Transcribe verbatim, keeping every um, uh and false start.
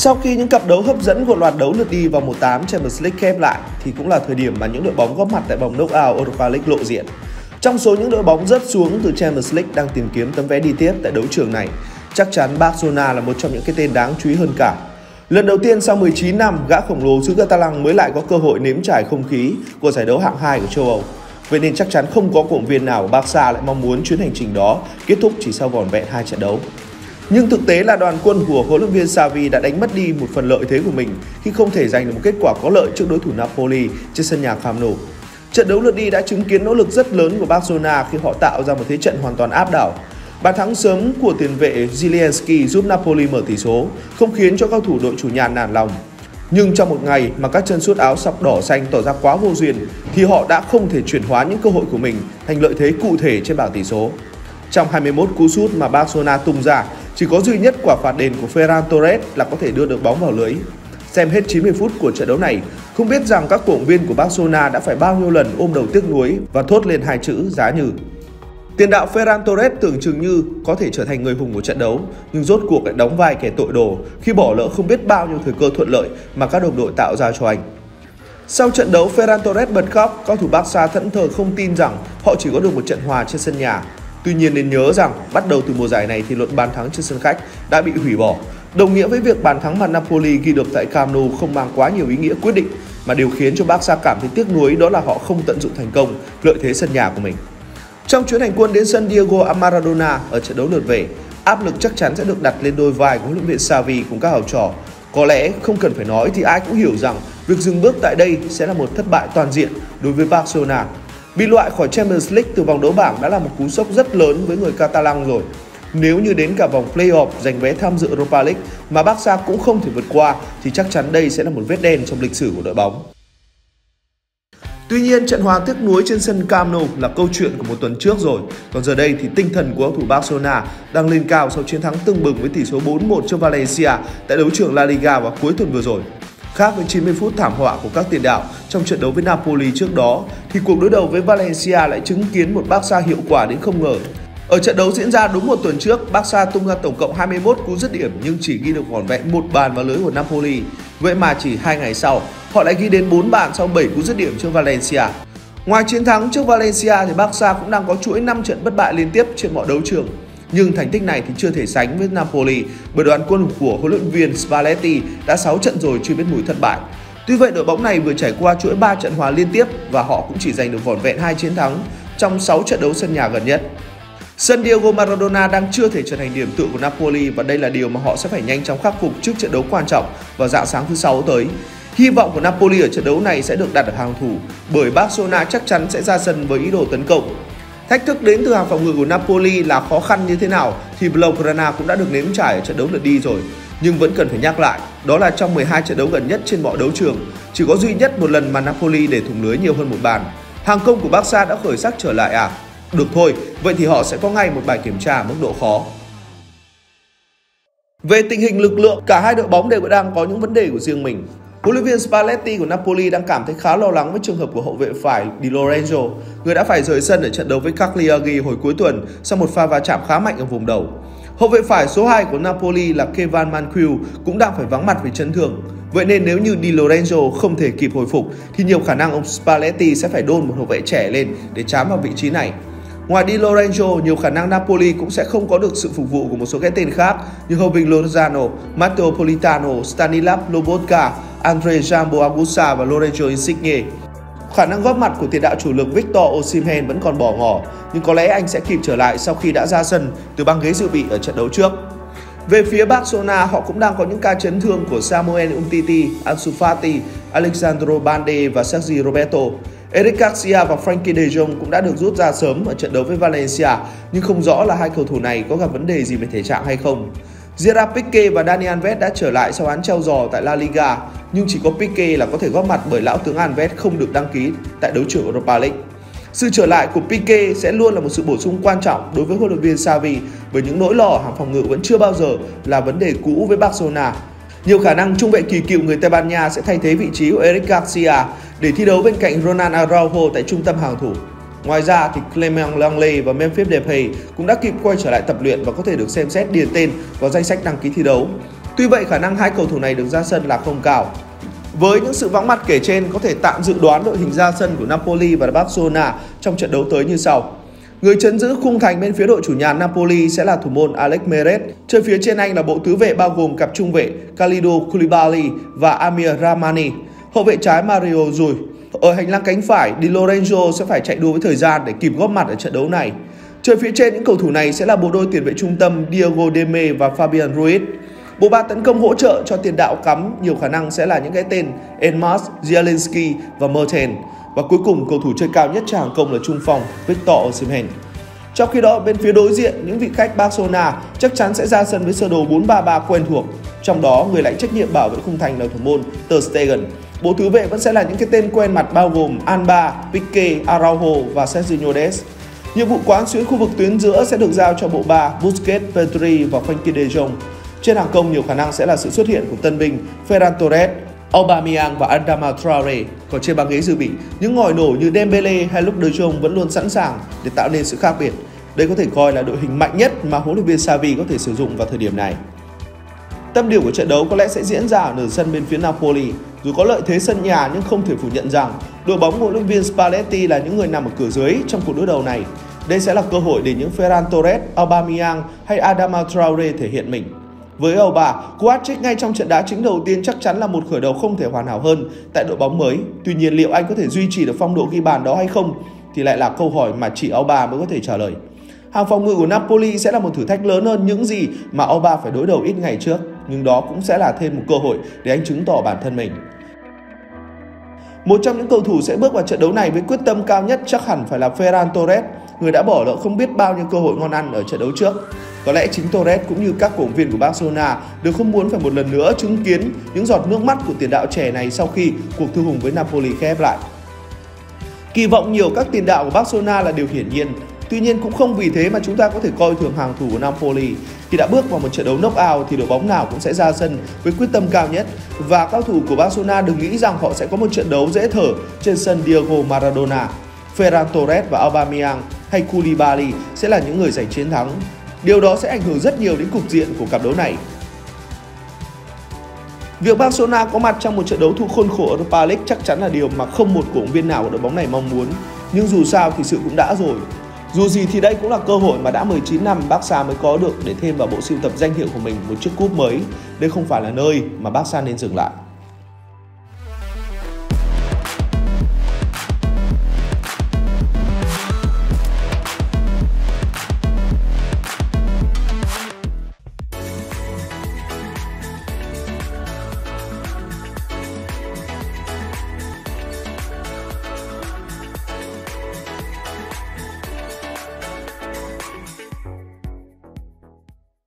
Sau khi những cặp đấu hấp dẫn của loạt đấu lượt đi vào vòng một phần tám Champions League khép lại thì cũng là thời điểm mà những đội bóng góp mặt tại vòng knock-out Europa League lộ diện. Trong số những đội bóng rớt xuống từ Champions League đang tìm kiếm tấm vé đi tiếp tại đấu trường này, chắc chắn Barcelona là một trong những cái tên đáng chú ý hơn cả. Lần đầu tiên sau mười chín năm, gã khổng lồ xứ Catalan mới lại có cơ hội nếm trải không khí của giải đấu hạng hai của châu Âu. Vậy nên chắc chắn không có cổ động viên nào của Barca lại mong muốn chuyến hành trình đó kết thúc chỉ sau vỏn vẹn hai trận đấu. Nhưng thực tế là đoàn quân của huấn luyện viên Xavi đã đánh mất đi một phần lợi thế của mình khi không thể giành được một kết quả có lợi trước đối thủ Napoli trên sân nhà Camp Nou. Trận đấu lượt đi đã chứng kiến nỗ lực rất lớn của Barcelona khi họ tạo ra một thế trận hoàn toàn áp đảo. Bàn thắng sớm của tiền vệ Zielinski giúp Napoli mở tỷ số, không khiến cho các thủ đội chủ nhà nản lòng. Nhưng trong một ngày mà các chân sút áo sọc đỏ xanh tỏ ra quá vô duyên thì họ đã không thể chuyển hóa những cơ hội của mình thành lợi thế cụ thể trên bảng tỷ số. Trong hai mươi mốt cú sút mà Barcelona tung ra, chỉ có duy nhất quả phạt đền của Ferran Torres là có thể đưa được bóng vào lưới. Xem hết chín mươi phút của trận đấu này, không biết rằng các cổ động viên của Barcelona đã phải bao nhiêu lần ôm đầu tiếc nuối và thốt lên hai chữ giá như. Tiền đạo Ferran Torres tưởng chừng như có thể trở thành người hùng của trận đấu, nhưng rốt cuộc lại đóng vai kẻ tội đồ khi bỏ lỡ không biết bao nhiêu thời cơ thuận lợi mà các đồng đội tạo ra cho anh. Sau trận đấu, Ferran Torres bật khóc, cầu thủ Barca thẫn thờ không tin rằng họ chỉ có được một trận hòa trên sân nhà. Tuy nhiên nên nhớ rằng bắt đầu từ mùa giải này thì luật bàn thắng trên sân khách đã bị hủy bỏ, đồng nghĩa với việc bàn thắng mà Napoli ghi được tại Camp Nou không mang quá nhiều ý nghĩa quyết định, mà điều khiến cho Barca cảm thấy tiếc nuối đó là họ không tận dụng thành công lợi thế sân nhà của mình. Trong chuyến hành quân đến sân Diego Maradona ở trận đấu lượt về, áp lực chắc chắn sẽ được đặt lên đôi vai của huấn luyện viên Xavi cùng các học trò. Có lẽ không cần phải nói thì ai cũng hiểu rằng việc dừng bước tại đây sẽ là một thất bại toàn diện đối với Barcelona. Bị loại khỏi Champions League từ vòng đấu bảng đã là một cú sốc rất lớn với người Catalan rồi. Nếu như đến cả vòng play-off giành vé tham dự Europa League mà Barca cũng không thể vượt qua thì chắc chắn đây sẽ là một vết đen trong lịch sử của đội bóng. Tuy nhiên, trận hòa tiếc nuối trên sân Camp Nou là câu chuyện của một tuần trước rồi. Còn giờ đây thì tinh thần của cầu thủ Barcelona đang lên cao sau chiến thắng tưng bừng với tỷ số bốn một trước Valencia tại đấu trường La Liga vào cuối tuần vừa rồi. Khác với chín mươi phút thảm họa của các tiền đạo trong trận đấu với Napoli trước đó, thì cuộc đối đầu với Valencia lại chứng kiến một Barca hiệu quả đến không ngờ. Ở trận đấu diễn ra đúng một tuần trước, Barca tung ra tổng cộng hai mươi mốt cú dứt điểm nhưng chỉ ghi được vỏn vẹn một bàn vào lưới của Napoli. Vậy mà chỉ hai ngày sau, họ lại ghi đến bốn bàn sau bảy cú dứt điểm trước Valencia. Ngoài chiến thắng trước Valencia thì Barca cũng đang có chuỗi năm trận bất bại liên tiếp trên mọi đấu trường. Nhưng thành tích này thì chưa thể sánh với Napoli bởi đoàn quân của huấn luyện viên Spalletti đã sáu trận rồi chưa biết mùi thất bại. Tuy vậy, đội bóng này vừa trải qua chuỗi ba trận hòa liên tiếp và họ cũng chỉ giành được vỏn vẹn hai chiến thắng trong sáu trận đấu sân nhà gần nhất. Sân Diego Maradona đang chưa thể trở thành điểm tựa của Napoli và đây là điều mà họ sẽ phải nhanh chóng khắc phục trước trận đấu quan trọng vào rạng sáng thứ sáu tới. Hy vọng của Napoli ở trận đấu này sẽ được đặt ở hàng thủ bởi Barcelona chắc chắn sẽ ra sân với ý đồ tấn công. Thách thức đến từ hàng phòng ngự của Napoli là khó khăn như thế nào thì Blaugrana cũng đã được nếm trải ở trận đấu lượt đi rồi. Nhưng vẫn cần phải nhắc lại, đó là trong mười hai trận đấu gần nhất trên mọi đấu trường, chỉ có duy nhất một lần mà Napoli để thủng lưới nhiều hơn một bàn. Hàng công của Barca đã khởi sắc trở lại à? Được thôi, vậy thì họ sẽ có ngay một bài kiểm tra mức độ khó. Về tình hình lực lượng, cả hai đội bóng đều đang có những vấn đề của riêng mình. Huấn luyện viên Spalletti của Napoli đang cảm thấy khá lo lắng với trường hợp của hậu vệ phải Di Lorenzo, người đã phải rời sân ở trận đấu với Cagliari hồi cuối tuần sau một pha va chạm khá mạnh ở vùng đầu. Hậu vệ phải số hai của Napoli là Kevan Manquil cũng đang phải vắng mặt vì chấn thương. Vậy nên nếu như Di Lorenzo không thể kịp hồi phục thì nhiều khả năng ông Spalletti sẽ phải đôn một hậu vệ trẻ lên để chám vào vị trí này. Ngoài Di Lorenzo, nhiều khả năng Napoli cũng sẽ không có được sự phục vụ của một số cái tên khác như Hirving Lozano, Matteo Politano, Stanislav Lobotka, André Gamboa Gusa và Lorenzo Insigne. Khả năng góp mặt của tiền đạo chủ lực Victor Osimhen vẫn còn bỏ ngỏ, nhưng có lẽ anh sẽ kịp trở lại sau khi đã ra sân từ băng ghế dự bị ở trận đấu trước. Về phía Barcelona, họ cũng đang có những ca chấn thương của Samuel Umtiti, Ansu Fati, Alejandro Balde và Sergio Roberto. Eric Garcia và Frenkie de Jong cũng đã được rút ra sớm ở trận đấu với Valencia, nhưng không rõ là hai cầu thủ này có gặp vấn đề gì về thể trạng hay không. Gerard Pique và Dani Alves đã trở lại sau án treo giò tại La Liga, nhưng chỉ có Pique là có thể góp mặt bởi lão tướng Alves không được đăng ký tại đấu trường Europa League. Sự trở lại của Pique sẽ luôn là một sự bổ sung quan trọng đối với huấn luyện viên Xavi bởi những nỗi lo hàng phòng ngự vẫn chưa bao giờ là vấn đề cũ với Barcelona. Nhiều khả năng trung vệ kỳ cựu người Tây Ban Nha sẽ thay thế vị trí của Eric Garcia để thi đấu bên cạnh Ronald Araujo tại trung tâm hàng thủ. Ngoài ra thì Clément Lenglet và Memphis Depay cũng đã kịp quay trở lại tập luyện và có thể được xem xét điền tên vào danh sách đăng ký thi đấu. Tuy vậy, khả năng hai cầu thủ này được ra sân là không cao. Với những sự vắng mặt kể trên, có thể tạm dự đoán đội hình ra sân của Napoli và Barcelona trong trận đấu tới như sau. Người trấn giữ khung thành bên phía đội chủ nhà Napoli sẽ là thủ môn Alex Meret. Chơi phía trên anh là bộ tứ vệ bao gồm cặp trung vệ Kalidou Koulibaly và Amir Rahmani, hậu vệ trái Mario Rui. Ở hành lang cánh phải, Di Lorenzo sẽ phải chạy đua với thời gian để kịp góp mặt ở trận đấu này. Chơi phía trên những cầu thủ này sẽ là bộ đôi tiền vệ trung tâm Diego Demme và Fabian Ruiz. Bộ ba tấn công hỗ trợ cho tiền đạo cắm nhiều khả năng sẽ là những cái tên Elmas, Zielinski và Mertens. Và cuối cùng, cầu thủ chơi cao nhất cho hàng công là trung phong Victor Osimhen. Trong khi đó, bên phía đối diện, những vị khách Barcelona chắc chắn sẽ ra sân với sơ đồ bốn ba ba quen thuộc. Trong đó, người lãnh trách nhiệm bảo vệ khung thành là thủ môn Ter Stegen. Bộ tứ vệ vẫn sẽ là những cái tên quen mặt bao gồm Alba, Pique, Araujo và Sergio Des. Nhiệm vụ quán xuyến khu vực tuyến giữa sẽ được giao cho bộ ba Busquets, Pedri và Frenkie de Jong. Trên hàng công nhiều khả năng sẽ là sự xuất hiện của tân binh Ferran Torres, Aubameyang và Adama Traore. Còn trên băng ghế dự bị, những ngòi nổ như Dembele hay lúc De Jong vẫn luôn sẵn sàng để tạo nên sự khác biệt. Đây có thể coi là đội hình mạnh nhất mà huấn luyện viên Xavi có thể sử dụng vào thời điểm này. Tâm điểm của trận đấu có lẽ sẽ diễn ra ở nửa sân bên phía Napoli. Dù có lợi thế sân nhà nhưng không thể phủ nhận rằng đội bóng của huấn luyện viên Spalletti là những người nằm ở cửa dưới trong cuộc đối đầu này. Đây sẽ là cơ hội để những Ferran Torres, Aubameyang hay Adama Traore thể hiện mình. Với Oba, Kovacic ngay trong trận đá chính đầu tiên chắc chắn là một khởi đầu không thể hoàn hảo hơn tại đội bóng mới. Tuy nhiên, liệu anh có thể duy trì được phong độ ghi bàn đó hay không thì lại là câu hỏi mà chỉ Oba mới có thể trả lời. Hàng phòng ngự của Napoli sẽ là một thử thách lớn hơn những gì mà Oba phải đối đầu ít ngày trước, nhưng đó cũng sẽ là thêm một cơ hội để anh chứng tỏ bản thân mình. Một trong những cầu thủ sẽ bước vào trận đấu này với quyết tâm cao nhất chắc hẳn phải là Ferran Torres, người đã bỏ lỡ không biết bao nhiêu cơ hội ngon ăn ở trận đấu trước. Có lẽ chính Torres cũng như các cổ động viên của Barcelona đều không muốn phải một lần nữa chứng kiến những giọt nước mắt của tiền đạo trẻ này sau khi cuộc thư hùng với Napoli khép lại. Kỳ vọng nhiều các tiền đạo của Barcelona là điều hiển nhiên. Tuy nhiên cũng không vì thế mà chúng ta có thể coi thường hàng thủ của Napoli. Khi đã bước vào một trận đấu knock-out thì đội bóng nào cũng sẽ ra sân với quyết tâm cao nhất. Và các cầu thủ của Barcelona đừng nghĩ rằng họ sẽ có một trận đấu dễ thở trên sân Diego Maradona. Ferran Torres và Aubameyang hay Koulibaly sẽ là những người giành chiến thắng. Điều đó sẽ ảnh hưởng rất nhiều đến cục diện của cặp đấu này. Việc Barcelona có mặt trong một trận đấu thuộc khuôn khổ Europa League chắc chắn là điều mà không một cổ động viên nào của đội bóng này mong muốn. Nhưng dù sao thì sự cũng đã rồi. Dù gì thì đây cũng là cơ hội mà đã mười chín năm Barca mới có được để thêm vào bộ sưu tập danh hiệu của mình một chiếc cúp mới. Đây không phải là nơi mà Barca nên dừng lại.